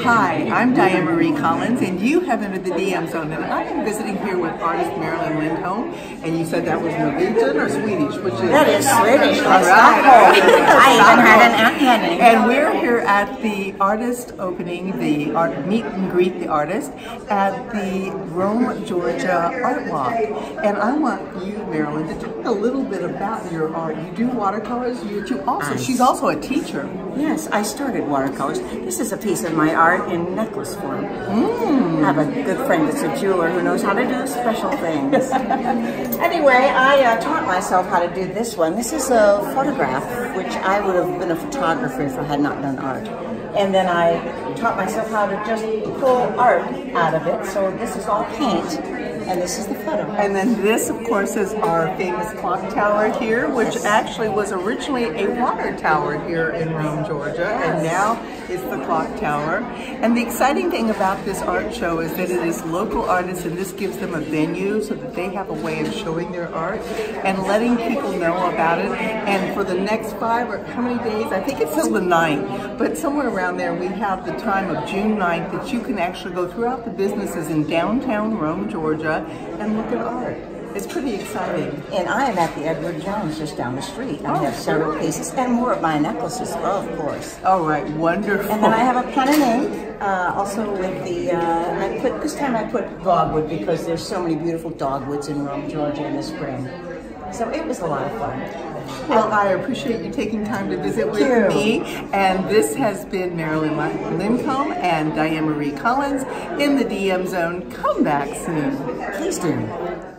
Hi, I'm Diane Marie Collins, and you have entered the DM Zone, and I am visiting here with artist Marilyn Lindholm, and you said that was Norwegian or Swedish, which is... That is Swedish. All right. I even had an onion. And we're here at the artist opening, the art meet and greet the artist, at the Rome, Georgia Art Walk. And I want you, Marilyn, to talk a little bit about your art. You do watercolors, you also... She's also a teacher. Yes, I started watercolors. This is a piece of my art in necklace form. I have a good friend that's a jeweler who knows how to do special things. Anyway, I taught myself how to do this one. This is a photograph, which I would have been a photographer if I had not done art. And then I taught myself how to just pull art out of it. So this is all paint, and this is the photo. And then this, of course, is our famous clock tower here, which actually was originally a water tower here in Rome, Georgia, and now it's the clock tower. And the exciting thing about this art show is that it is local artists, and this gives them a venue so that they have a way of showing their art and letting people know about it. And for the next five or how many days, I think it's till the 9th, but somewhere around there, we have the time of June 9th that you can actually go throughout the businesses in downtown Rome, Georgia, and look at art. It's pretty exciting. And I am at the Edward Jones just down the street. I have several pieces and more of my necklaces, of course. All right, wonderful. And then I have a pen and ink. Also with the, this time I put dogwood because there's so many beautiful dogwoods in Rome, Georgia in the spring. So it was a lot of fun. Well, I appreciate you taking time to visit with me. And this has been Marilyn Lindholm and Diane Marie Collins in the DM Zone. Come back soon. Please do.